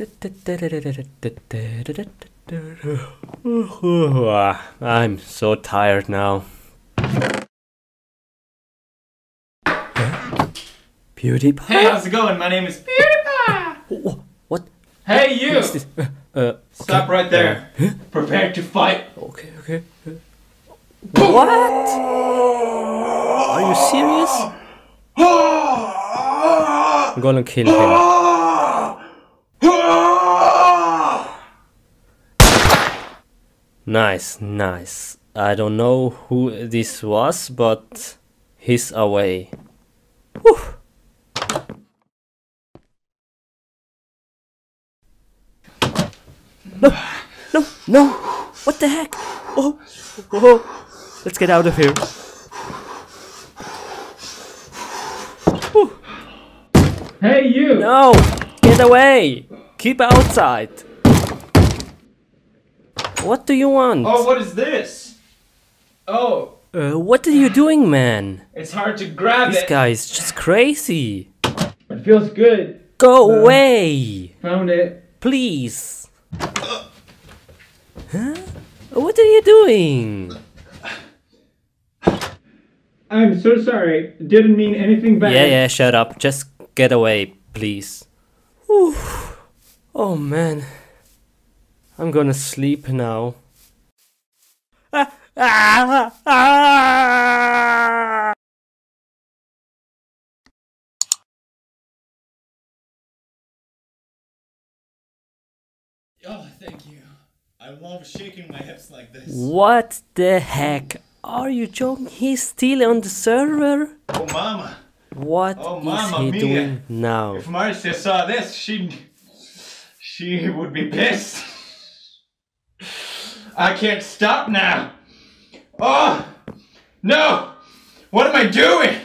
I'm so tired now. PewDiePie? Hey, how's it going? My name is PewDiePie! What? Hey, you! What's this? Stop okay. Right there. Huh? Prepare to fight. Okay, okay. What? Are you serious? I'm gonna kill him. Nice, nice. I don't know who this was, but he's away. Whew. No, no, no! What the heck? Oh, oh. Let's get out of here. Whew. Hey, you! No! Get away! Keep outside! What do you want? Oh, what is this? Oh. What are you doing, man? It's hard to grab it. This guy is just crazy. It feels good. Go away. Found it. Please. Huh? What are you doing? I'm so sorry. Didn't mean anything bad. Yeah, yeah, shut up. Just get away, please. Whew. Oh, man. I'm gonna sleep now. Oh, thank you. I love shaking my hips like this. What the heck? Are you joking? He's still on the server? Oh, mama. What is he doing now? If Marcia saw this, she would be pissed. I can't stop now. Oh, no. What am I doing?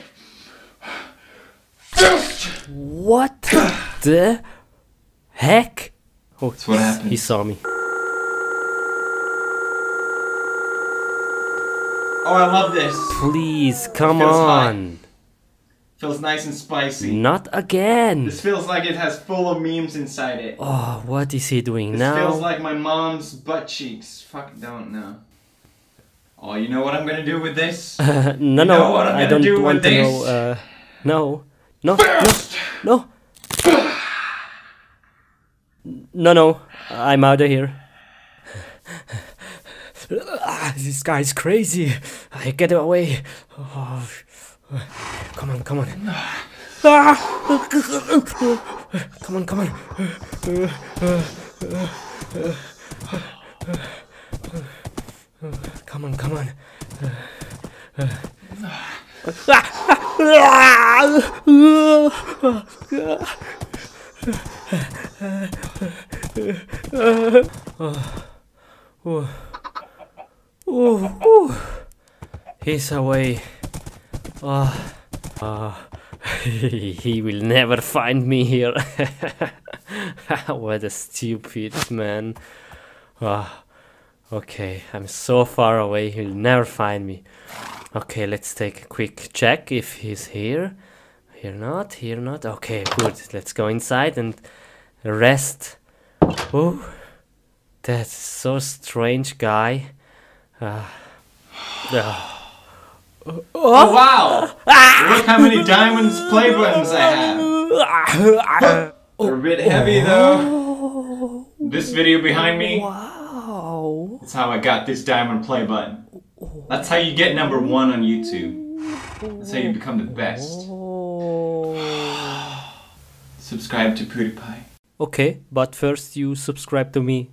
What the heck? Oh, that's what happened. He saw me. Oh, I love this. Please, come on. Feels nice and spicy. Not again. This feels like it has full of memes inside it. Oh, what is he doing now? This feels like my mom's butt cheeks. Fuck, don't know. Oh, you know what I'm gonna do with this? No, what I don't do want to know. No, I'm out of here. This guy's crazy. I get away. Oh. Come on, come on. Come on, come on. Come on, come on. He's away. He will never find me here. What a stupid man. Okay, I'm so far away, he'll never find me. Okay, let's take a quick check if he's here. Here not, okay, good. Let's go inside and rest. Oh, that's so strange guy. Oh, wow! Look how many diamonds play buttons I have. They're a bit heavy though. This video behind me. Wow. That's how I got this diamond play button. That's how you get #1 on YouTube. That's how you become the best. Subscribe to PewDiePie. Okay, but first you subscribe to me.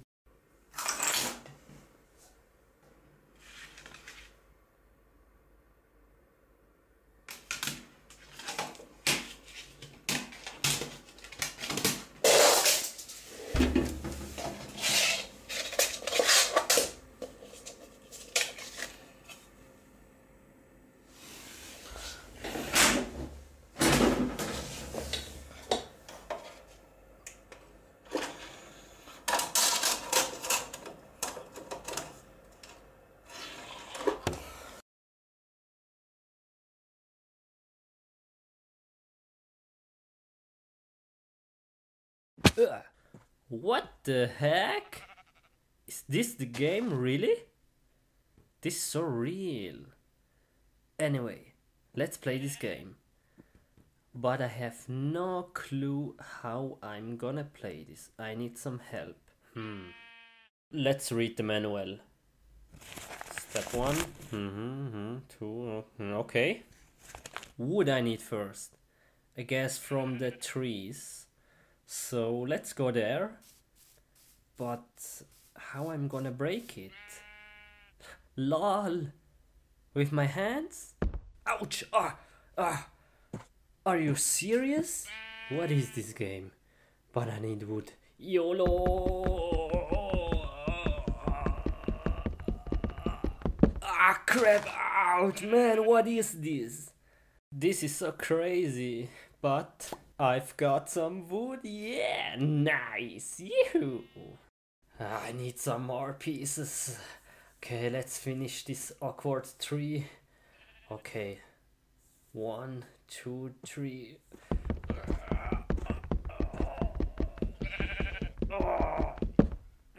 What the heck? Is this the game, really? This is so real. Anyway, let's play this game. But I have no clue how I'm gonna play this. I need some help. Let's read the manual. Step 1. Two. Okay. Wood I need first. I guess from the trees. So let's go there. But how I'm gonna break it? LOL! With my hands? Ouch! Are you serious? What is this game? But I need wood. YOLO! Ah, crap! Ouch! Man, what is this? This is so crazy. But I've got some wood. Yeah! Nice! Yahoo! I need some more pieces. Okay, let's finish this awkward tree. Okay. 1, 2, 3.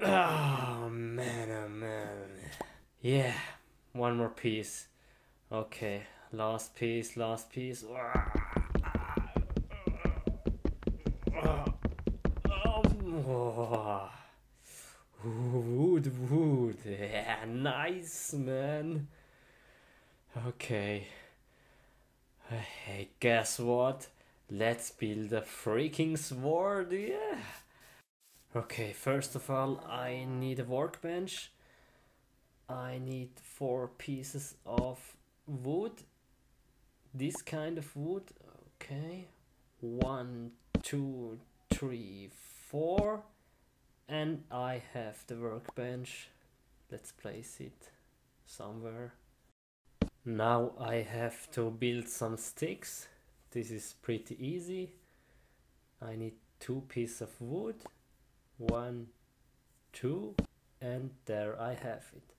Oh man, oh man. Yeah, one more piece. Okay, last piece, last piece. Wood, wood. Yeah, nice, man. Okay. Hey, guess what? Let's build a freaking sword, yeah! Okay, first of all, I need a workbench. I need 4 pieces of wood. This kind of wood, okay. 1, 2, 3, 4. And I have the workbench. Let's place it somewhere. Now I have to build some sticks. This is pretty easy. I need 2 pieces of wood. 1, 2, and there I have it.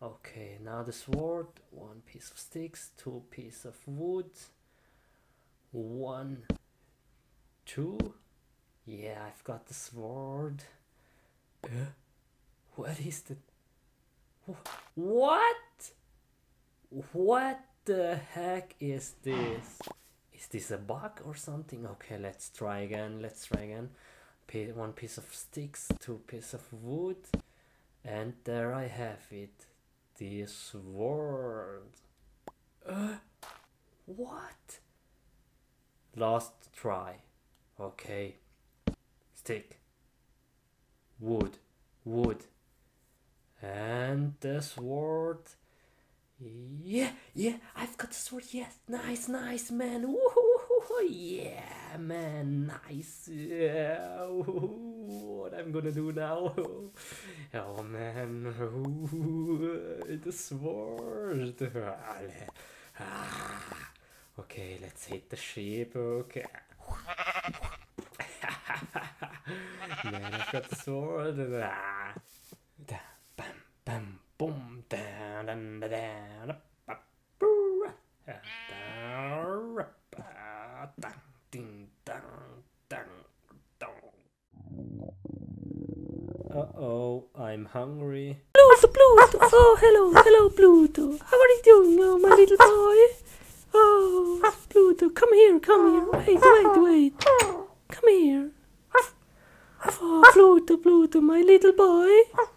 Okay, now the sword. 1 piece of sticks, 2 pieces of wood. 1, 2. Yeah, I've got the sword. What is that? What? What the heck is this? Is this a bug or something? Okay, let's try again, let's try again. 1 piece of sticks, 2 pieces of wood. And there I have it. The sword. What? Last try. Okay. Stick. Wood. Wood. And the sword. Yeah, I've got the sword, yes, nice, man, woohoo, yeah, man, nice, yeah, what I'm gonna do now, oh man, the sword, okay, let's hit the sheep, okay, man, I've got the sword, bam, bam, boom, down, down, down, up, up, down, up, down, ding, down, down, down. Uh-oh, I'm hungry. Bluetooth, oh, hello, Bluetooth. How are you doing, oh, my little boy? Oh, Bluetooth, come here. Wait. Come here. Oh, Bluetooth, my little boy.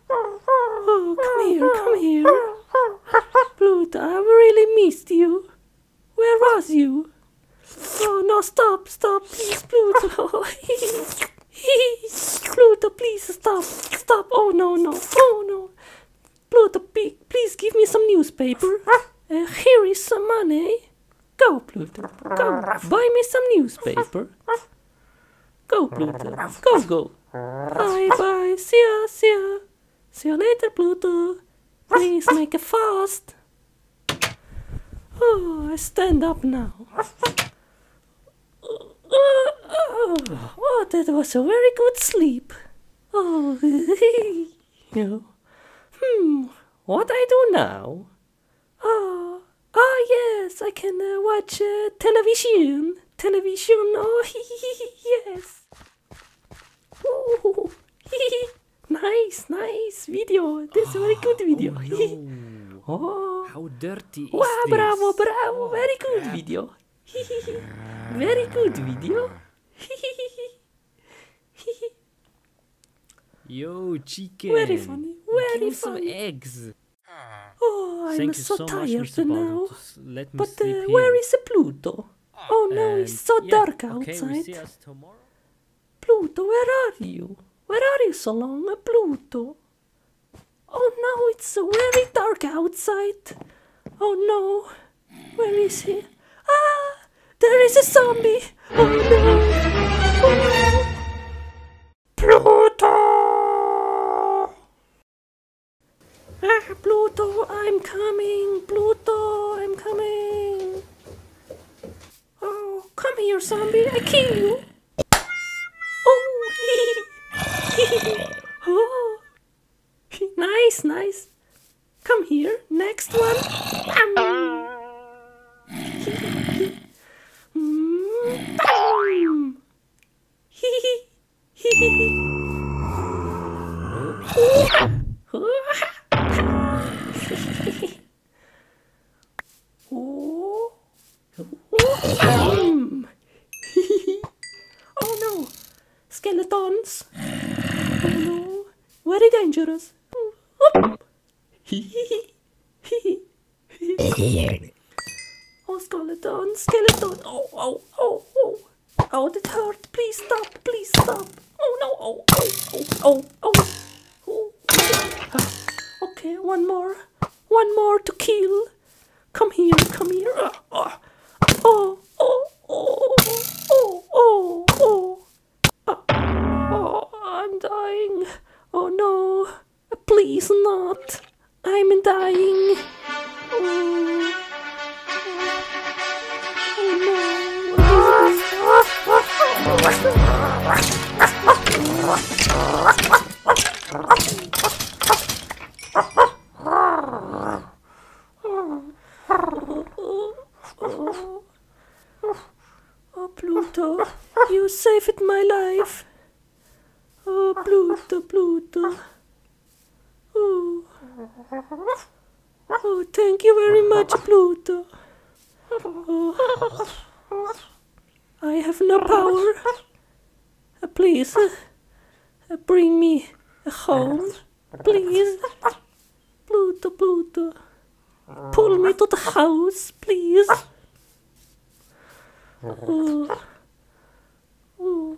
Oh, come here. Pluto, I really missed you. Where was you? Oh, no, stop, please, Pluto. Pluto, please, stop. Oh, no. Pluto, please give me some newspaper. Here is some money. Go, Pluto, go. Buy me some newspaper. Go, Pluto, go. Bye, see ya. See you later, Pluto. Please make it fast. Oh, I stand up now. Oh, that was a very good sleep. Oh, what I do now? Oh yes, I can watch television. Oh, yes. nice video. This is a very good video. Oh, no. Oh. How dirty is this? Bravo, bravo, very good video. Very good video. Yo, chicken. Very funny, very funny. Some eggs. Oh, I'm so tired now. But where is Pluto? Oh no, it's so dark outside. Pluto, where are you? Where are you so long, Pluto? Oh no, it's very dark outside. Oh no, where is he? Ah, there is a zombie. Oh no. Oh. Pluto! Ah, Pluto, I'm coming. Pluto, I'm coming. Oh, come here, zombie. I kill you. Oh, nice, nice. Come here, next one. Oh no, skeletons. Oh no, very dangerous. Oh, skeleton, skeleton. Oh, oh, oh, oh. Oh, that hurt. Please stop, please stop. Oh no, oh, oh, oh, oh, oh. Okay, one more to kill. Come here, come here. Oh, oh, oh, oh, oh, oh, oh. I'm dying. Oh no, please not. I'm dying. Oh, oh no. Oh, Pluto, you saved my life. Oh, Pluto, Pluto. Oh. Oh, thank you very much, Pluto. Oh. I have no power. Please, bring me home. Please. Pluto, Pluto. Pull me to the house, please. Oh. Oh.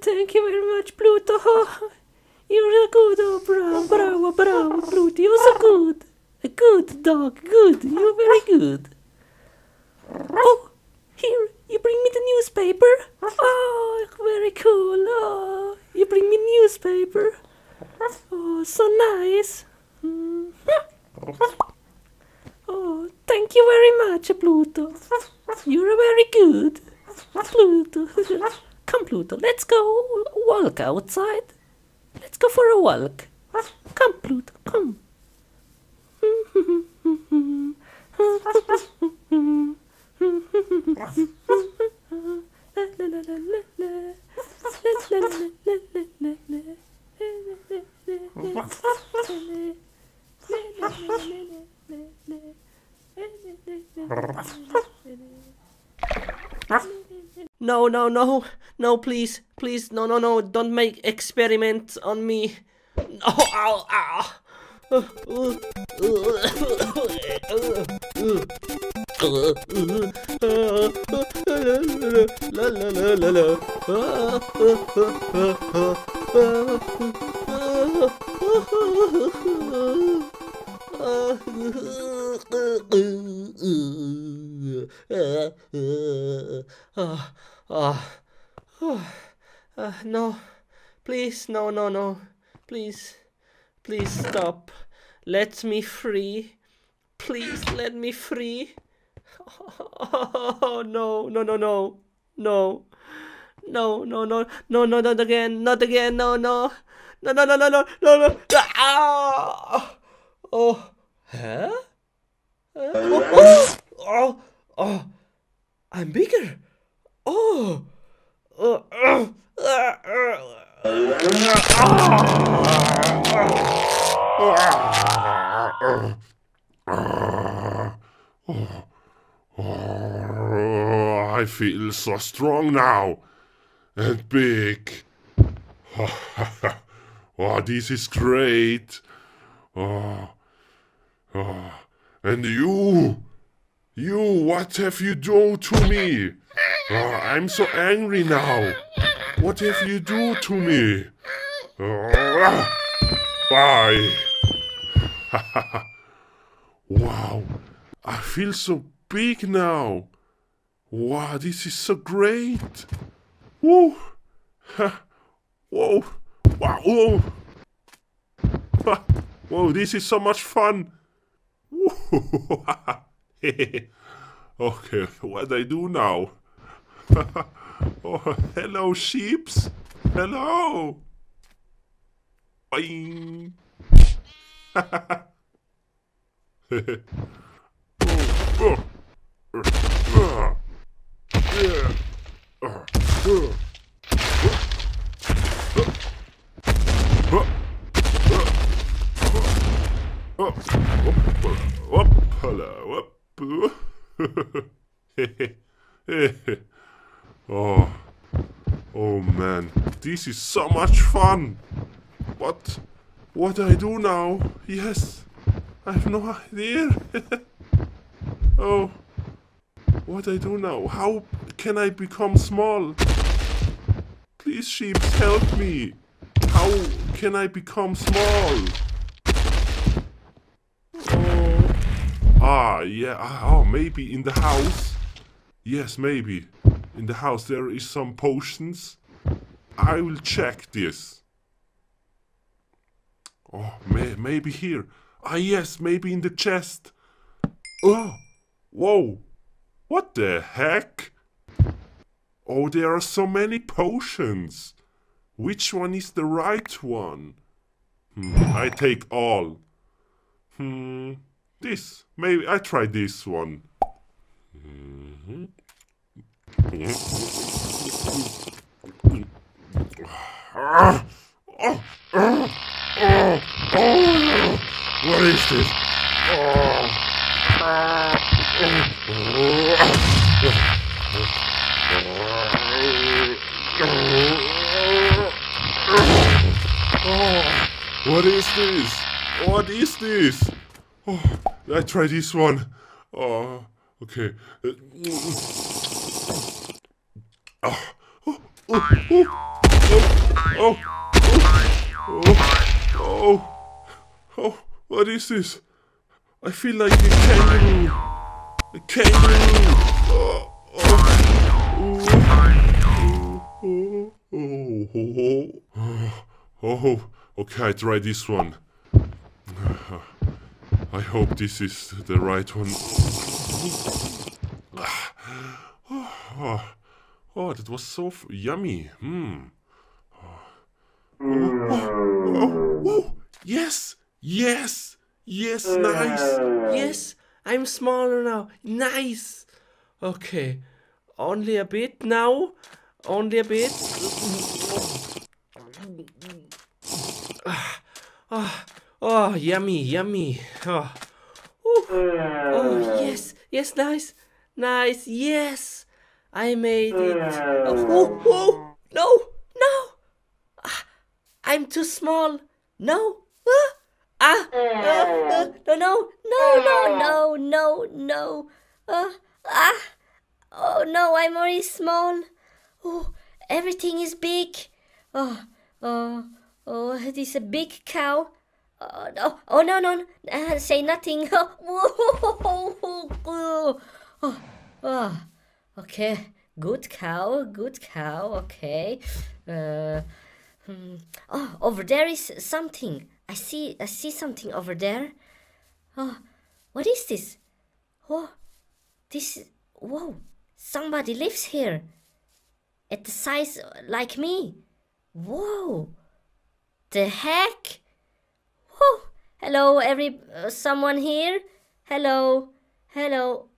Thank you very much, Pluto. Oh, you're so good. Oh, bravo, bravo, bravo, Pluto. You're so good. A good dog, good. You're very good. Oh, here, you bring me the newspaper. Oh, very cool. Oh, you bring me newspaper. Oh, so nice. Oh, thank you very much, Pluto. You're very good, Pluto. Come, Pluto, let's go walk outside. Let's go for a walk. Come, Pluto, come. No, no, no, no, please, please, no, no, no, don't make experiments on me. Oh, ow, ow. No, please, no, please stop. Let me free. Please let me free. Oh, no, not again, no. Oh, huh? Oh, I'm bigger. I feel so strong now and big. Oh, this is great. And you, what have you done to me? I'm so angry now. What have you done to me? Bye. Wow, I feel so big now. Wow, this is so great. Woo. Whoa. Wow. Whoa. Whoa, this is so much fun. Okay, what I do now? Oh, hello, sheeps. Hello. Boing. Oh man, this is so much fun. What I do now? Yes, I have no idea. Oh, what I do now? How can I become small? Please, sheep, help me. How can I become small? Oh, maybe in the house. Yes, maybe. In the house there is some potions. I will check this. Oh, maybe here. Ah, yes, maybe in the chest. Oh, whoa. What the heck? Oh, there are so many potions. Which one is the right one? I take all. This. Maybe I try this one. What is this? What is this? What is this? Oh, I try this one. Oh, okay. Oh, what is this? I feel like a kangaroo. A kangaroo. Oh, okay, I try this one. I hope this is the right one. Oh, that was so yummy. Oh, yes, nice. Yes, I'm smaller now. Nice. Okay, only a bit now. Only a bit. Oh, yummy. Oh, yes, nice, yes. I made it. Oh, no. I'm too small. No. No. Oh no, I'm already small. Oh, everything is big. Oh, this is a big cow. No. Say nothing. Oh, okay. Good cow, good cow. Okay. Oh, over there is something. I see something over there. Oh, what is this? Oh, whoa, somebody lives here. At the size like me. Whoa. The heck? Whoa. Hello, someone here? Hello. Hello.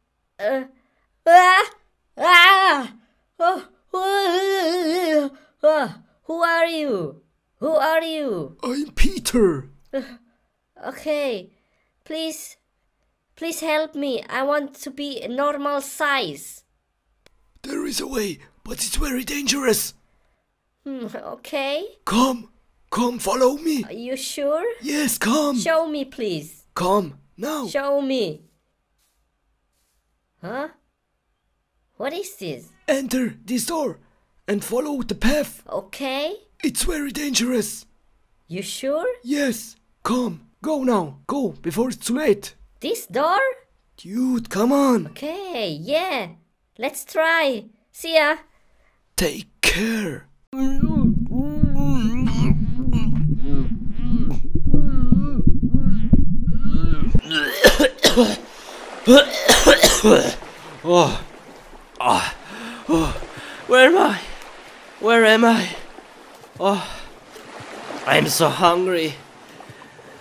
Who are you? Who are you? I'm Peter. Okay. Please help me. I want to be normal size. There is a way, but it's very dangerous. Okay. Come, follow me. Are you sure? Yes, come. Show me, please. Come, now. Show me. Huh? What is this? Enter this door and follow the path. Okay. It's very dangerous. You sure? Yes. Come. Go now. Go before it's too late. This door? Dude, come on. Okay, yeah. Let's try. See ya. Take care. Where am I? Where am I? Oh, I'm so hungry.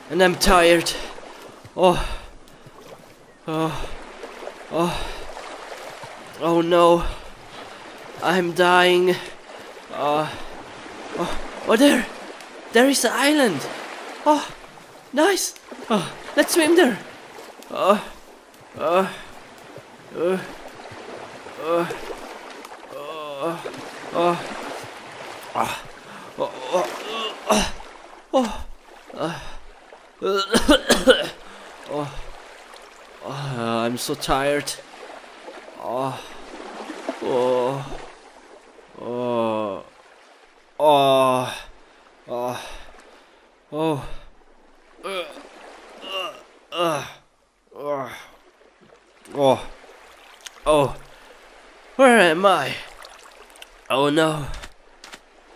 And I'm tired. Oh no. I'm dying. Oh, there. There is an island. Oh, nice. Oh, let's swim there. I'm so tired. Where am I? Oh no,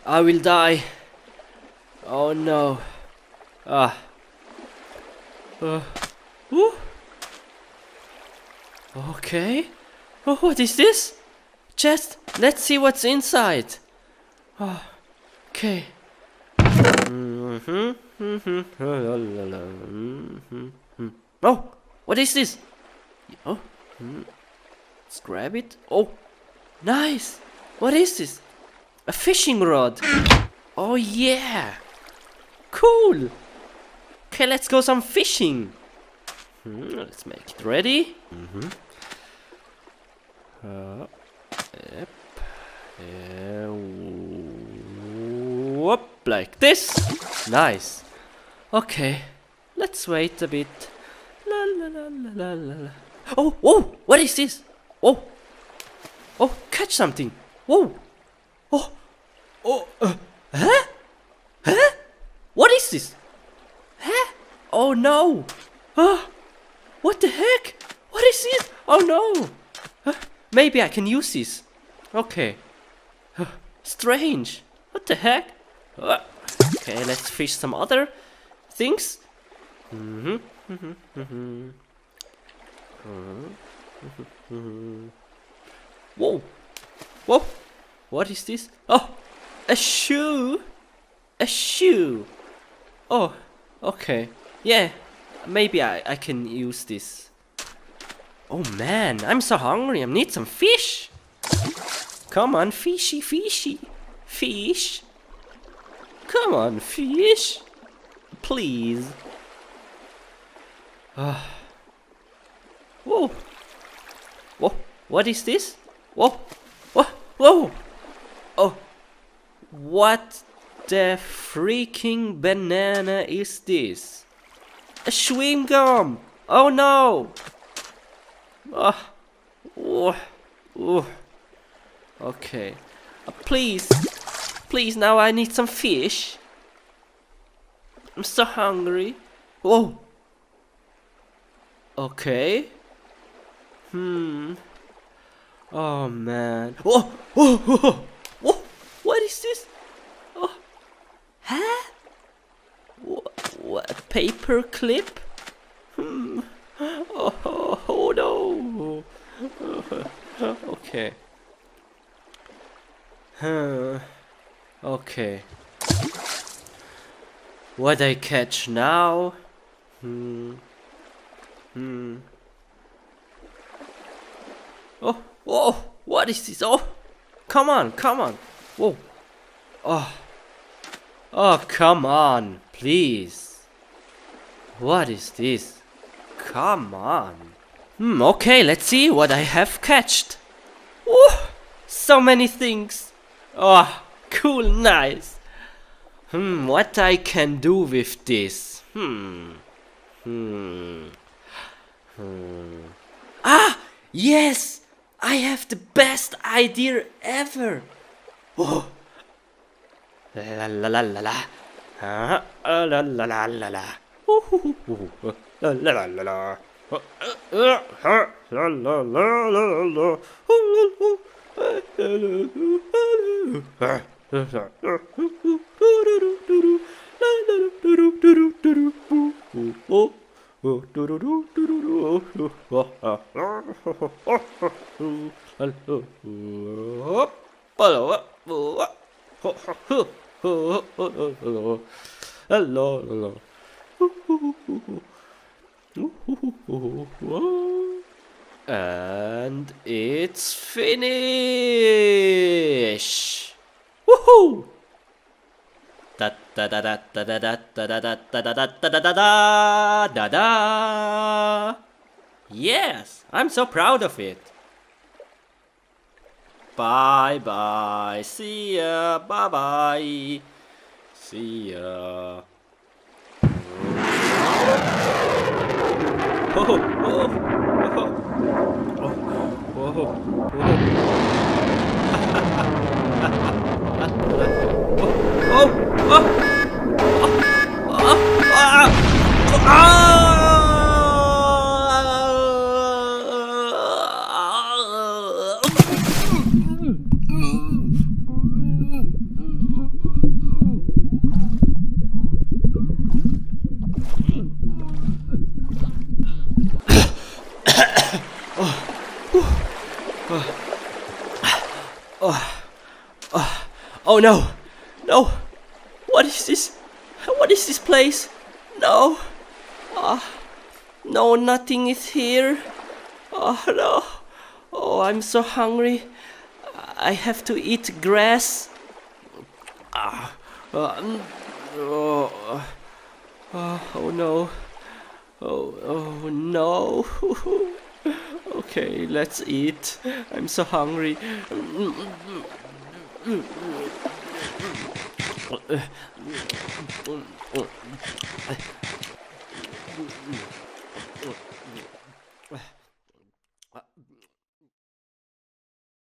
I will die. Oh no. Okay. Oh, what is this? Chest. Let's see what's inside. Oh, okay. Oh, what is this? Oh. Let's grab it. Oh, nice. What is this? A fishing rod. Oh yeah. Cool. Okay, let's go some fishing. Let's make it ready. Yep. Whoop, like this. Nice. Okay. Let's wait a bit. La, la, la, la, la, la. Oh, oh, what is this? Oh. Oh, catch something. Whoa. Oh. Oh. Huh? Huh? What is this? Huh? Oh no. What the heck? What is this? Oh no. Maybe I can use this. Okay. Strange. What the heck? Okay, let's fish some other things. Whoa. Whoa. What is this? Oh, a shoe. A shoe. Oh, okay. Yeah, maybe I can use this. Oh man, I'm so hungry. I need some fish. Come on, fishy, fishy. Fish. Come on, fish. Please. Whoa. Whoa. What is this? Whoa. Whoa. Whoa. Oh. What the freaking banana is this? A chewing gum. Oh no. Okay. Please. Please, now I need some fish. I'm so hungry. Whoa. Okay. Oh man. Oh, oh, oh, oh. What is this? Oh. Huh? What? Paper clip? Hmm. Oh, oh, oh no. Okay. Huh. Okay. What I catch now? Hmm. Hmm. Oh, whoa! What is this? Oh, come on, come on! Whoa! Oh, oh, come on, please! What is this? Come on! Hmm. Okay, let's see what I have catched. Oh, so many things. Oh, cool, nice. Hmm. What I can do with this? Hmm. Hmm. Hmm. Ah, yes. I have the best idea ever! Oh. La la la la la. Ah, la la la la la. La la la la. La la la la. Oh, do do do do do do. And it's finished. Woohoo! Da da da da da da da da da da da da da da da. Yes, I'm so proud of it. Bye bye, see ya, bye bye, see ya. Oh oh oh oh oh. Oh, oh, oh, oh, oh, oh, no, no. What is this? What is this place? No. No, nothing is here. Oh, no. Oh, I'm so hungry. I have to eat grass. Oh, no. Oh, oh, no. Okay, let's eat. I'm so hungry.